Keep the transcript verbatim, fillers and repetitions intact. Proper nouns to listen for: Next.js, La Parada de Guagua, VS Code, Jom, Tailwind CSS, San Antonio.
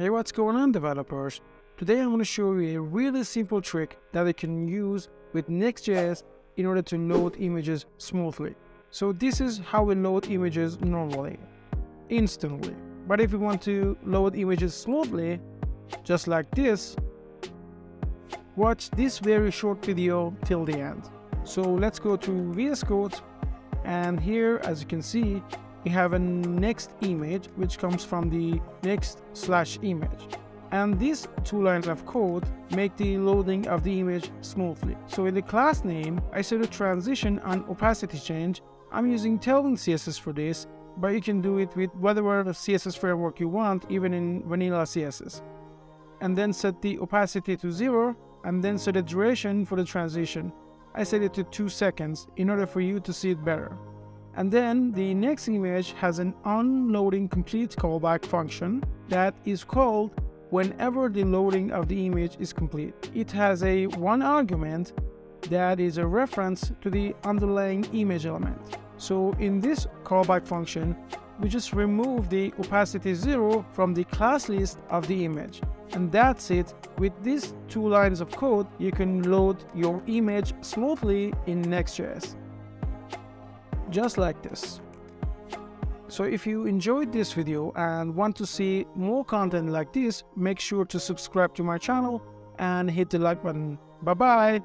Hey, what's going on, developers? Today I want to show you a really simple trick that you can use with Next.js in order to load images smoothly. So this is how we load images normally, instantly. But if you want to load images smoothly, just like this, watch this very short video till the end. So let's go to V S Code, and here, as you can see, we have a next image which comes from the next slash image, and these two lines of code make the loading of the image smoothly. So in the class name, I set a transition and opacity change. I'm using Tailwind C S S for this, but you can do it with whatever C S S framework you want, even in vanilla C S S. And then set the opacity to zero, and then set the duration for the transition. I set it to two seconds in order for you to see it better. And then the next image has an onloading complete callback function that is called whenever the loading of the image is complete. It has a one argument that is a reference to the underlying image element. So in this callback function, we just remove the opacity zero from the class list of the image. And that's it. With these two lines of code, you can load your image smoothly in Next.js. Just like this. So if you enjoyed this video and want to see more content like this, make sure to subscribe to my channel and hit the like button. Bye bye.